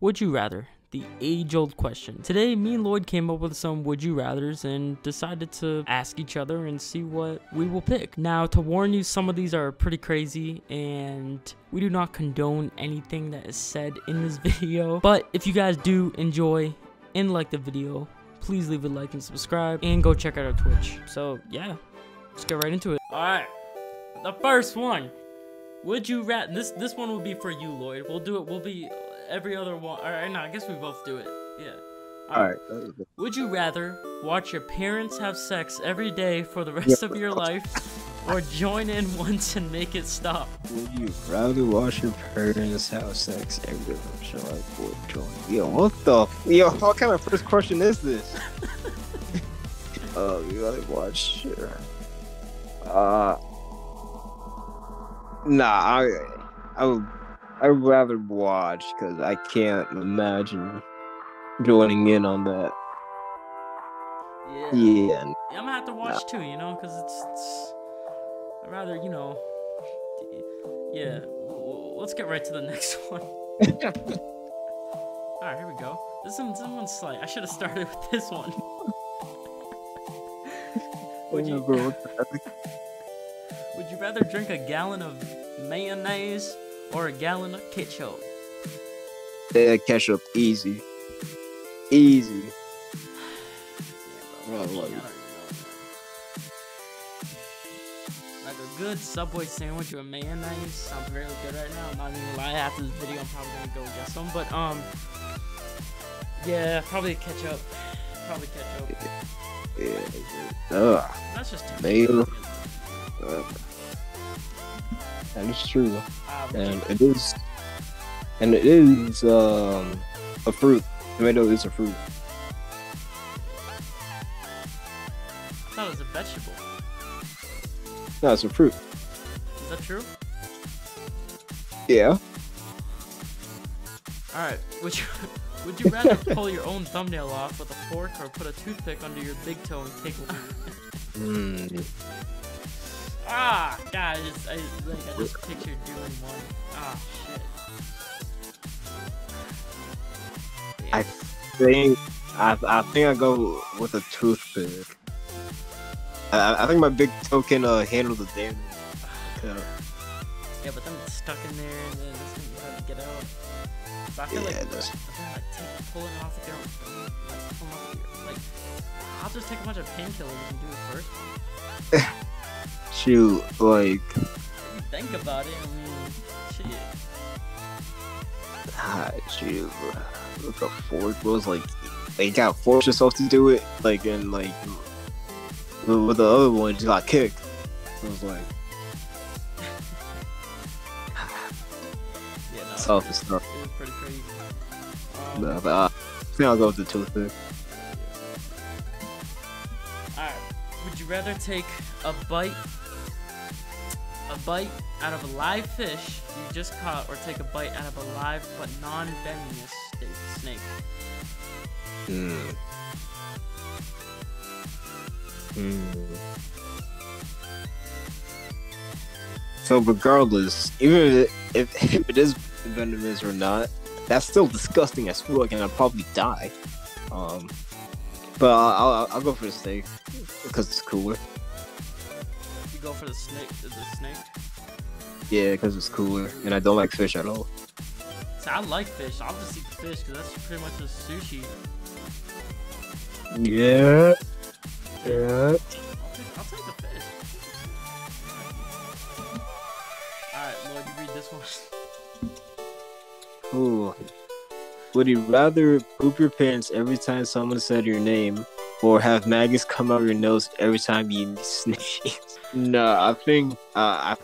Would you rather? The age-old question. Today, me and Lloyd came up with some would you rathers and decided to ask each other and see what we will pick. Now, to warn you, some of these are pretty crazy and we do not condone anything that is said in this video. But if you guys do enjoy and like the video, please leave a like and subscribe and go check out our Twitch. So yeah, let's get right into it. All right, the first one. Would you rather? This one will be for you, Lloyd. We'll do it. We'll be every other one. All right, no, I guess we both do it. Yeah. All right. Would you rather watch your parents have sex every day for the rest of your life, or join in once and make it stop? Would you rather watch your parents have sex every day for the rest of your life, or join? Yo, what the? Yo, what kind of first question is this? Oh, you gotta watch. Nah, I would rather watch because I can't imagine joining in on that. Yeah. I'm gonna have to watch too, you know, because it's I'd rather, you know. Yeah. Let's get right to the next one. All right, here we go. This one's slight. I should have started with this one. Would you rather drink a gallon of mayonnaise or a gallon of ketchup? Yeah, ketchup, easy. Easy. Yeah, bro, like a good Subway sandwich with mayonnaise. I'm really good right now. I'm not even gonna lie. After this video, I'm probably gonna go get some. But, yeah, probably ketchup. Probably ketchup. Yeah. That's just terrible. That is true, and it is a fruit. Tomato is a fruit. I thought it was a vegetable. No, it's a fruit. Is that true? Yeah. All right. Would you rather pull your own thumbnail off with a fork or put a toothpick under your big toe and take a leak? Ah, God, I just pictured doing one. Ah, shit. Yeah. I think I go with a toothpick. I think my big toe can handle the damage. Yeah, but then it's stuck in there, and then it's gonna be hard to get out. So I feel pulling off with your own, I'll just take a bunch of painkillers and do it first. Shoot, like. If you think about it, I mean, shit. Ah, shoot. Look, a fork was like, they gotta force yourself to do it. Like, and like, with the other one, you got kicked. It was like. Yeah, no. It's all the stuff. It was pretty crazy. No, but I think I'll go with the toothpick. Alright. Would you rather take a bite out of a live fish you just caught, or take a bite out of a live but non-venomous snake? So regardless, even if it is venomous or not, that's still disgusting as fuck, and I'll probably die. But I'll go for the snake because it's cooler. You go for the snake? Is it snake? Yeah, because it's cooler, and I don't like fish at all. See, I like fish. I'll just eat the fish because that's pretty much just sushi. Yeah. Yeah. I'll take the fish. Alright, Lloyd, you read this one. Cool. Would you rather poop your pants every time someone said your name, or have maggots come out of your nose every time you sneeze? Nah, I think I'd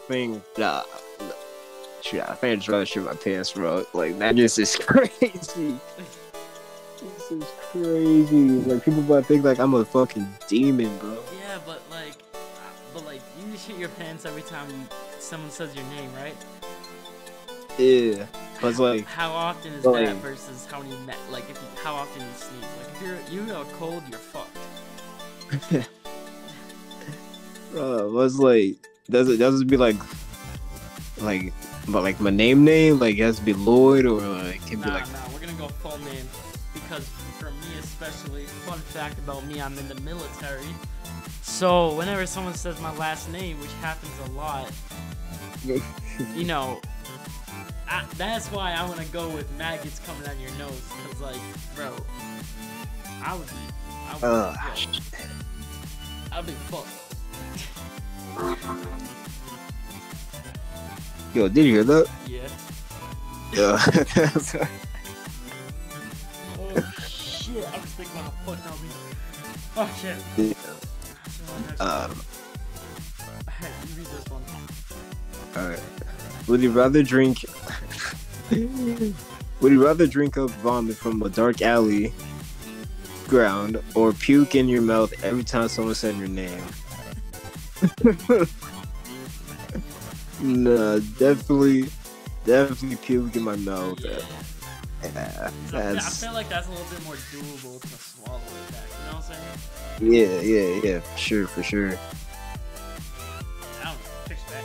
just rather shit my pants, bro. Like, maggots is crazy. This is crazy. Like, people might think like I'm a fucking demon, bro. Yeah, but like you shit your pants every time someone says your name, right? Yeah. But like, how often is that versus how many how often you sneeze? Like, if you are cold, you're fucked. Bro, was like, does it be like my name? Like, it has to be Lloyd, or it can be like. Nah, we're gonna go a full name, because for me especially, fun fact about me, I'm in the military. So whenever someone says my last name, which happens a lot, you know, that's why I want to go with maggots coming on your nose, because like, bro, I would be fucked. Yo, did you hear that? Yeah. Yeah. Sorry. Oh shit! I was thinking about how fucked I'll be. Oh shit. Yeah. Hey, you read this one. All right. Would you rather drink up vomit from a dark alley ground or puke in your mouth every time someone said your name? Nah, definitely puke in my mouth. Yeah, I feel like that's a little bit more doable to swallow it back, you know what I'm saying? Yeah, for sure. I don't fix that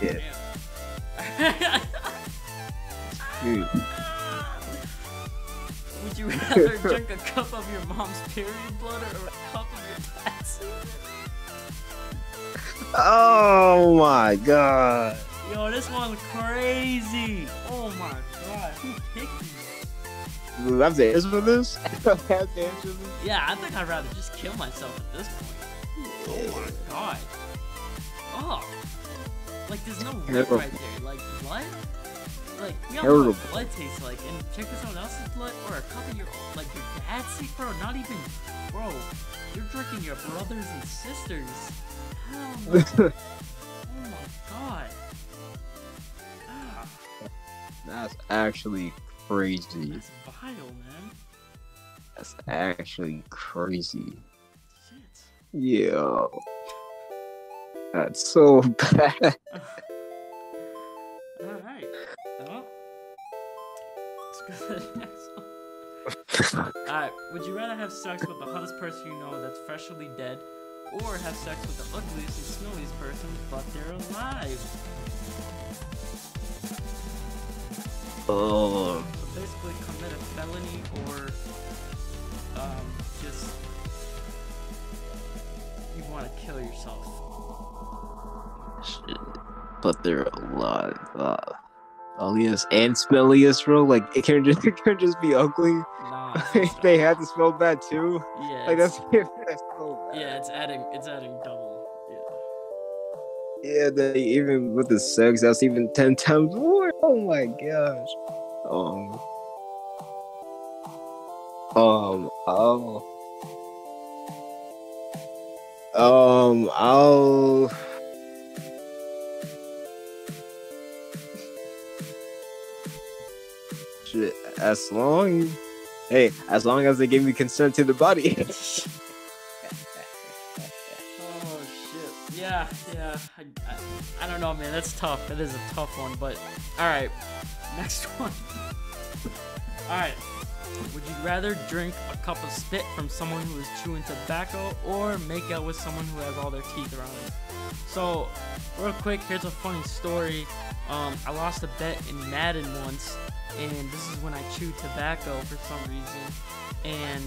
shit up. Yeah. Dude. Would you rather drink a cup of your mom's period blood or a cup of your dad's semen? Oh my god. Yo, this one's crazy. Oh my god. Who picked me? Do I have to answer for this? Yeah, I think I'd rather just kill myself at this point. Oh my god. Oh. Like, there's no blood right there. Like, blood? Like, we all know what blood tastes like. And check this out, someone else's blood or a cup of your, like, your dad's sick, bro. Not even, bro. You're drinking your brothers and sisters. Hell no. Oh my god. Ah. That's actually crazy. That's vile, man. That's actually crazy. Shit. Yeah. That's so bad. Alright. Well, let's go to the next one. Alright, would you rather have sex with the hottest person you know that's freshly dead, or have sex with the ugliest and snowiest person but they're alive? Oh. So basically commit a felony or just you want to kill yourself. Shit. But they're alive. Ugliest and smelliest, bro. Like it can't just be ugly. Nah, they had to smell bad too. Yeah. Like that's so bad. Yeah, it's adding double. Yeah. Yeah, they, even with the sex, that's even 10 times more. Oh my gosh. As long as they gave me consent to the body. Oh shit. Yeah. I don't know, man. That's tough. That is a tough one, but alright. Next one. Alright. Would you rather drink a cup of spit from someone who is chewing tobacco or make out with someone who has all their teeth around them? So, real quick, here's a funny story. I lost a bet in Madden once, and this is when I chewed tobacco for some reason, and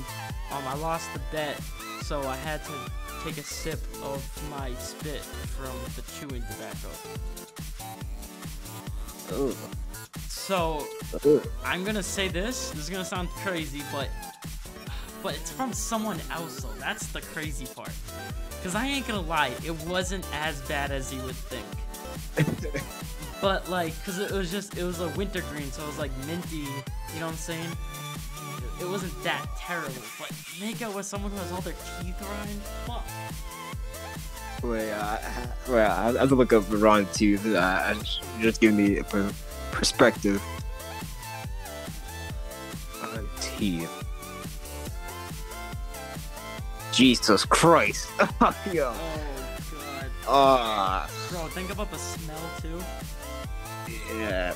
I lost the bet, so I had to take a sip of my spit from the chewing tobacco. Ooh. So, I'm gonna say this is gonna sound crazy, but it's from someone else, so that's the crazy part. Cause I ain't gonna lie, it wasn't as bad as you would think. But like, cause it was a wintergreen, so it was like minty, you know what I'm saying? It wasn't that terrible, but make out with someone who has all their teeth grind? Fuck. Wait, I have to look up wrong teeth. Just give me a perspective. Teeth. Jesus Christ. Yo. Oh, God. Bro, think about the smell, too. Yeah.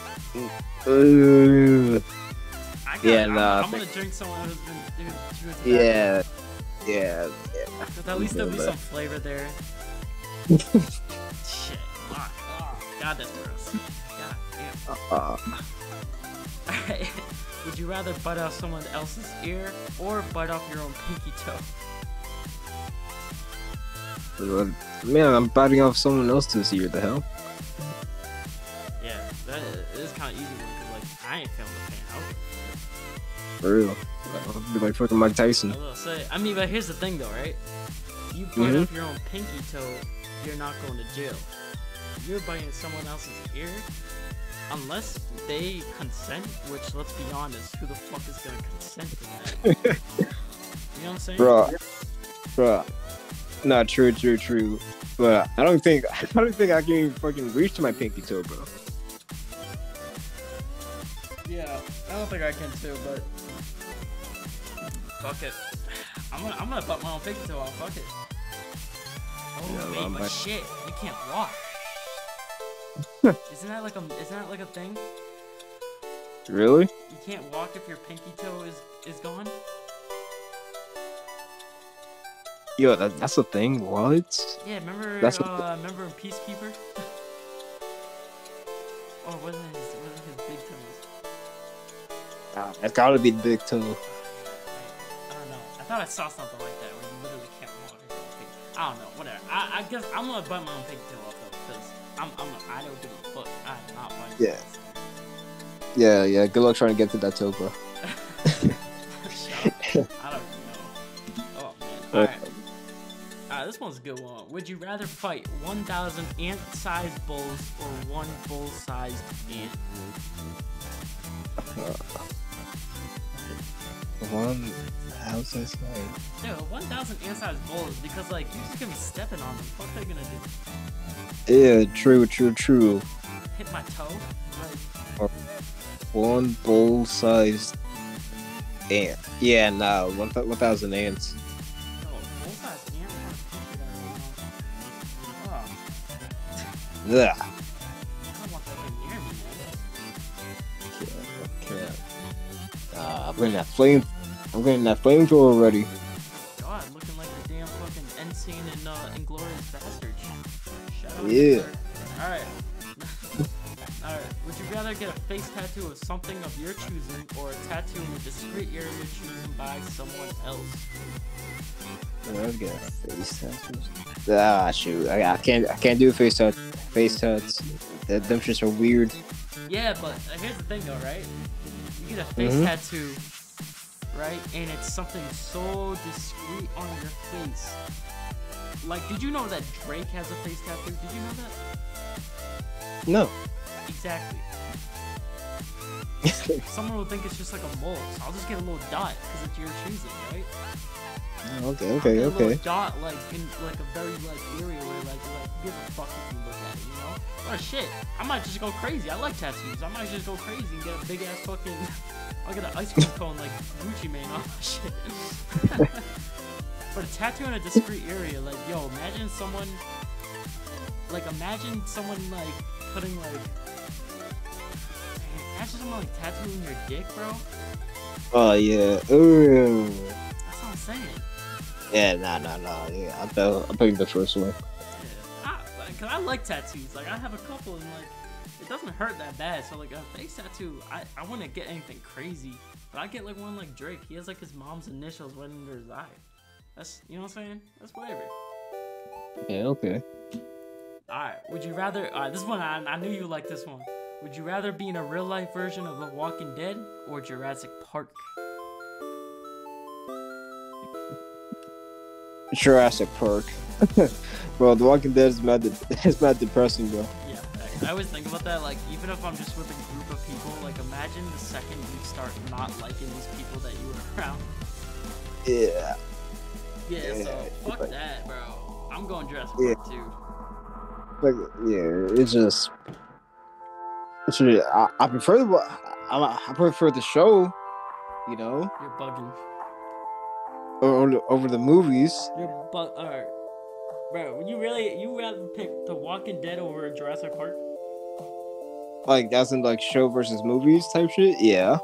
I'm gonna drink someone who's been chewing tobacco. Yeah. But at least there'll be some flavor there. Shit. Fuck. Oh, God, that's gross. God damn. Alright. Would you rather butt out someone else's ear or butt off your own pinky toe? Man, I'm biting off someone else's ear, the hell? Yeah, that is kind of easy one, because, like, I ain't feeling the pain out. For real. I'll be like fucking Mike Tyson. I mean, but here's the thing, though, right? If you bite off your own pinky toe, you're not going to jail. If you're biting someone else's ear, unless they consent, which, let's be honest, who the fuck is going to consent to that? You know what I'm saying? Bruh. Nah, true. But I don't think I can even fucking reach to my pinky toe, bro. Yeah, I don't think I can too, but... Fuck it. I'm gonna butt my own pinky toe out, fuck it. Oh, yeah, babe, but shit, you can't walk. Isn't that like a thing? Really? You can't walk if your pinky toe is gone? Yo, that's a thing. What? Yeah, remember in Peacekeeper? Oh, wasn't his big toe? Ah, that's gotta be the big toe. I don't know. I thought I saw something like that where you literally can't walk. I don't know. Whatever. I guess I'm gonna bite my own pinky toe off though, because I don't give a fuck. I'm not biting. Yeah. Yeah. Good luck trying to get to that toe, bro. Shut up. I don't know. Oh man. All right. This one's a good one. Would you rather fight 1,000 ant-sized bulls or one bull-sized ant? 1,000 sized? No, 1,000 ant-sized bulls, because like you're just gonna be stepping on them. What are they gonna do? Yeah, true. Hit my toe. Like... One bull-sized ant. Yeah, no, 1,000 ants. Yeah. I don't want that thing near me, man. Okay. I'm getting that flamethrower already. God, looking like the damn fucking end scene in Inglourious Basterd. Yeah. Alright. Would you rather get a face tattoo of something of your choosing or a tattoo in a discrete area of your choosing by someone else? I've got face tattoos. Ah, shoot. I can't do face tats. Them shits are weird. Yeah, but here's the thing though, right? You get a face tattoo, right? And it's something so discreet on your face. Like, did you know that Drake has a face tattoo? Did you know that? No. Exactly. Someone will think it's just like a mole, so I'll just get a little dot because it's your choosing, right? Okay. A little dot like in like a very like area where like give a fuck if you look at it, you know? Oh shit, I might just go crazy. I like tattoos. I might just go crazy and get a big ass fucking. I'll get an ice cream cone like Gucci man on my shit. But a tattoo in a discreet area, like yo, imagine someone like putting like. Imagine someone like tattooing your dick, bro. Oh yeah. Ooh. That's what I'm saying. Yeah, nah. Yeah, I'm picking the first one. Yeah, cause I like tattoos. Like I have a couple, and like it doesn't hurt that bad. So like a face tattoo, I wouldn't get anything crazy, but I get like one like Drake. He has like his mom's initials right under his eye. That's, you know what I'm saying? That's whatever. Yeah. Okay. All right. Would you rather? This one I knew you liked this one. Would you rather be in a real life version of The Walking Dead or Jurassic Park? Jurassic Park. Bro, The Walking Dead is mad depressing, bro. Yeah, I always think about that, like, even if I'm just with a group of people, like, imagine the second you start not liking these people that you were around. Yeah. Yeah, so, fuck that, bro. I'm going Jurassic Park, too. Like, yeah, it's just... Actually, I prefer the show, you know. You're bugging. Over the movies. You're alright, bro. You rather pick The Walking Dead over Jurassic Park? Like that's in like show versus movies type shit. Yeah.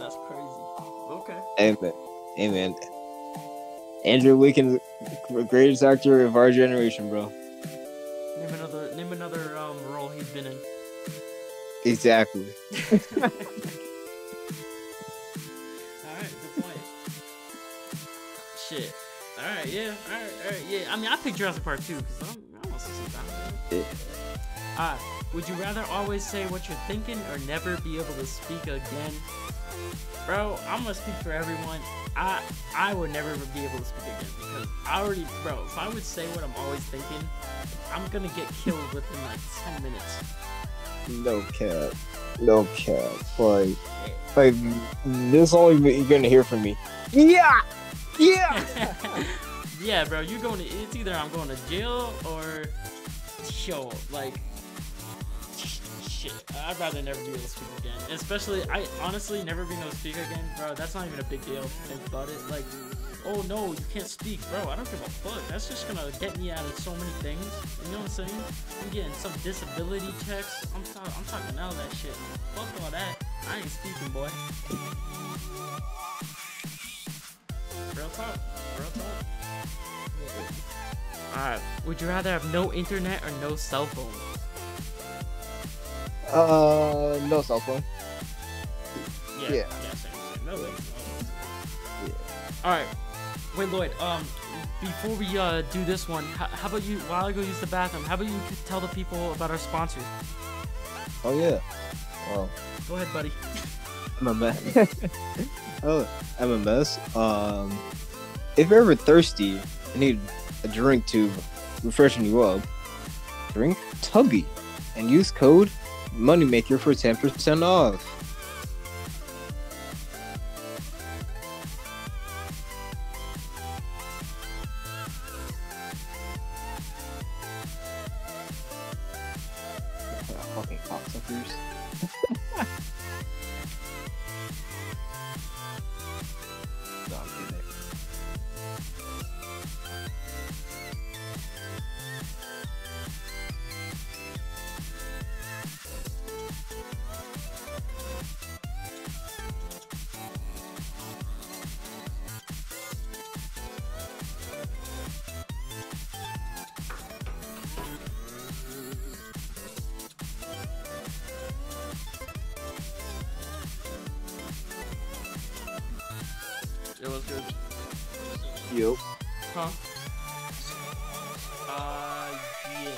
That's crazy. Okay. Amen. Andrew Lincoln, greatest actor of our generation, bro. Name another role he's been in. Exactly. shit. Alright, yeah, alright, yeah. I mean, I picked Jurassic Park 2 because I want to see some time. Alright, would you rather always say what you're thinking or never be able to speak again? Bro, I'm gonna speak for everyone. I would never be able to speak again because I already, bro, if I would say what I'm always thinking, I'm gonna get killed within like 10 minutes. No cap. No cap. Like this all you're gonna hear from me. Yeah! Yeah! Yeah, bro, you're going to, it's either I'm going to jail or show, like, shit, I'd rather never be able to speak again. Especially, I honestly never be able to speak again, bro. That's not even a big deal. Think about it. Like, oh no, you can't speak, bro. I don't give a fuck. That's just gonna get me out of so many things. You know what I'm saying? I'm getting some disability checks. I'm talking all that shit. Fuck all that. I ain't speaking, boy. Real talk. Real talk. Yeah. Alright. Would you rather have no internet or no cell phone? No cell phone. Yeah, same. No way. Yeah. Alright. Wait, Lloyd, before we do this one, how about you, while I go use the bathroom, how about you tell the people about our sponsor? Oh, yeah. Wow. Go ahead, buddy. I'm a mess. Oh, MMS. If you're ever thirsty and need a drink to refreshen you up, drink Tubby and use code Moneymaker for 10% off. Fucking cocksuckers. It was good. Yup. Huh? Yeah.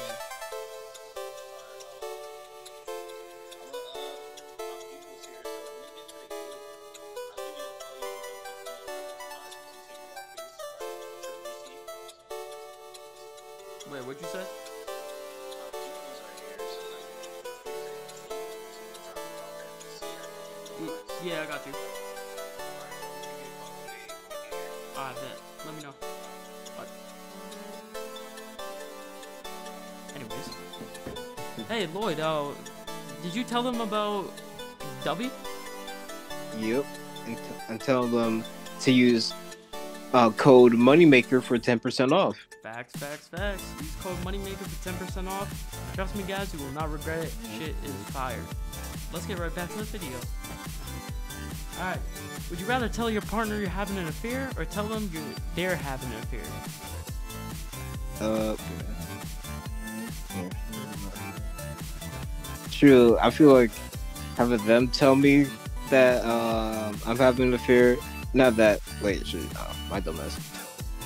Wait, what'd you say? Yeah, I got you. Let me know. What? Anyways. Hey, Lloyd, did you tell them about Dubby? Yep. And tell them to use code Moneymaker for 10% off. Facts. Use code Moneymaker for 10% off. Trust me, guys, you will not regret it. Shit is fire. Let's get right back to the video. Alright, would you rather tell your partner you're having an affair or tell them they're having an affair? True, I feel like having them tell me that I'm having an affair, not that, wait, shit, my dumbass.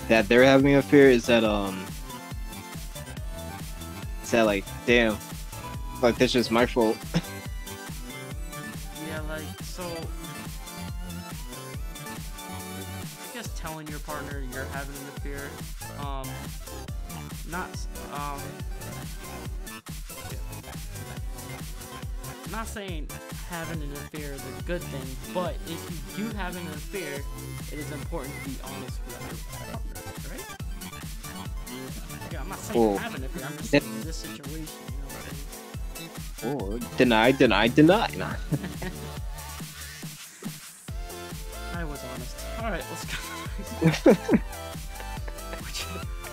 That they're having an affair is that, it's that like, damn, like that's just my fault. Yeah, like, so... telling your partner you're having an affair, not saying having an affair is a good thing, but if you do have an affair, it is important to be honest with your partner, right? Yeah, I'm not saying having an affair, I'm just saying in this situation, you know what I mean? Or deny. I was honest. Alright, let's go.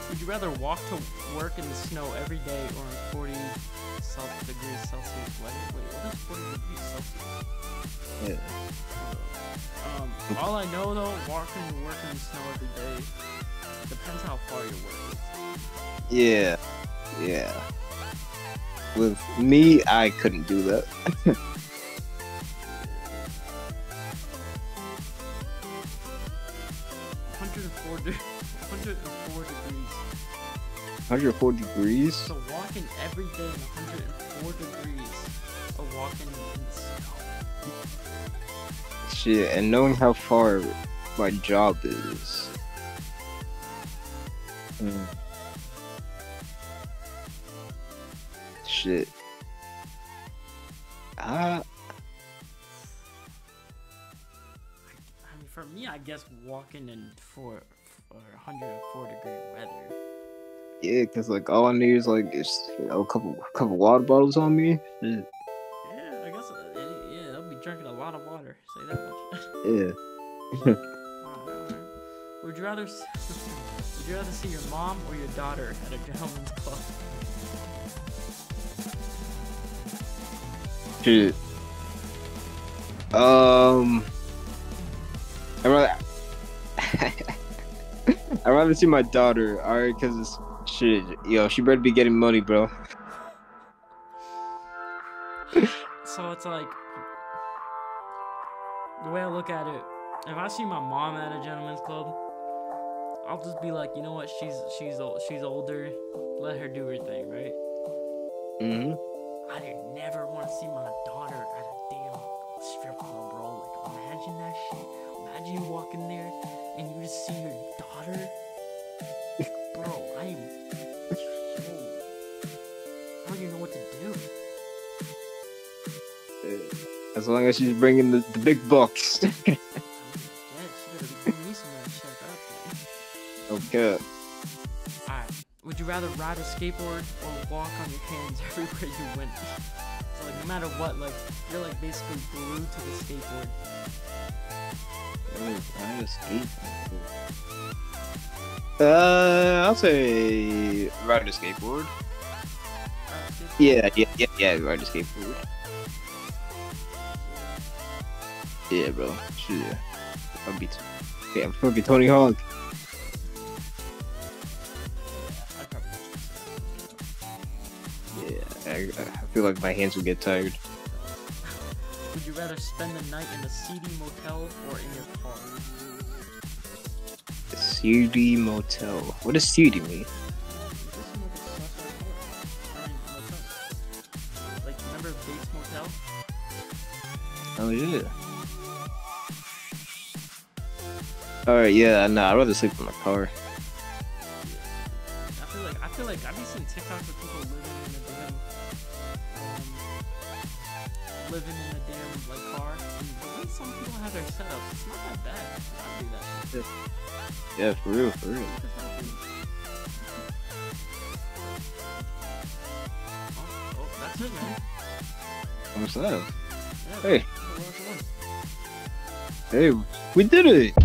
Would you rather walk to work in the snow every day or in 40 degrees Celsius weather? Wait, what is 40 degrees Celsius? Yeah. All I know though, walking to work in the snow every day depends how far your work is. Yeah. Yeah. With me, I couldn't do that. 104 degrees. 104 degrees? So walking every day 104 degrees of walking in snow. Shit, and knowing how far my job is. Mm. Shit. I mean, for me, I guess walking in for 104 degree weather. Yeah, cause like all I need is like just, you know, a couple water bottles on me. Yeah, I guess yeah, I'll be drinking a lot of water. Say that much. Yeah. But, would you rather see your mom or your daughter at a gentleman's club? Shit. I'd rather see my daughter, alright, cause it's shit. Yo, she better be getting money, bro. So it's like, the way I look at it, if I see my mom at a gentleman's club, I'll just be like, you know what, she's older, let her do her thing, right? Mm-hmm. I didn't never want to see my daughter at a damn strip club, bro. Like, imagine that shit. Imagine you walk in there and you just see your daughter. Bro, I don't even know what to do. As long as she's bringing the big bucks. I mean, yeah, she better bring me some of that shit up there. Okay. Would you rather ride a skateboard or walk on your hands everywhere you went? So like no matter what, like you're like basically glued to the skateboard. Ride a skateboard. I'll say ride a skateboard. Yeah, ride a skateboard. Yeah, bro. Sure. I'm fucking Tony Hawk. I feel like my hands would get tired. Would you rather spend the night in a seedy motel or in your car? A seedy motel. What does seedy mean? Like, remember Bates Motel? Oh, yeah. Alright, yeah, no, I'd rather sleep in my car. I feel like I've been seeing TikToks of people living in a damn like car. And the way some people have their setups, it's not that bad. I'd do that shit. Yeah, for real. Oh, that's it, man. What's up? Yeah, hey, we did it.